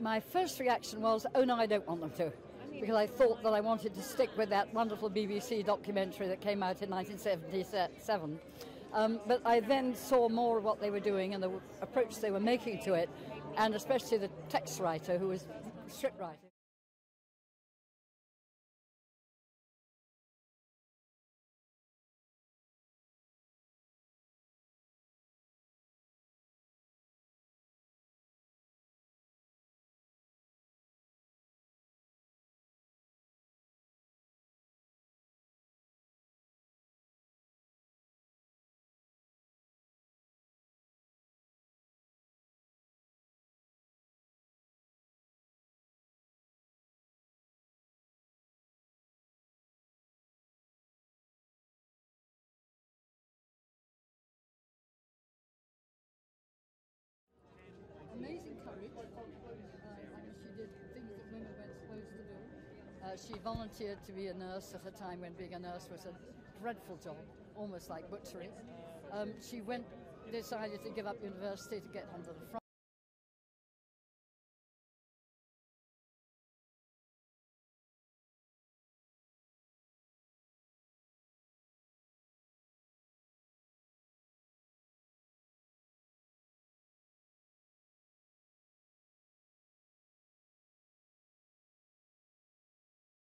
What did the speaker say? my first reaction was, oh no, I don't want them to, because I thought that I wanted to stick with that wonderful BBC documentary that came out in 1977. But I then saw more of what they were doing and the approach they were making to it, and especially the text writer who was script writing. Amazing courage. I mean, she did things that women weren't supposed to do. She volunteered to be a nurse at a time when being a nurse was a dreadful job, almost like butchery. She decided to give up university to get onto the front.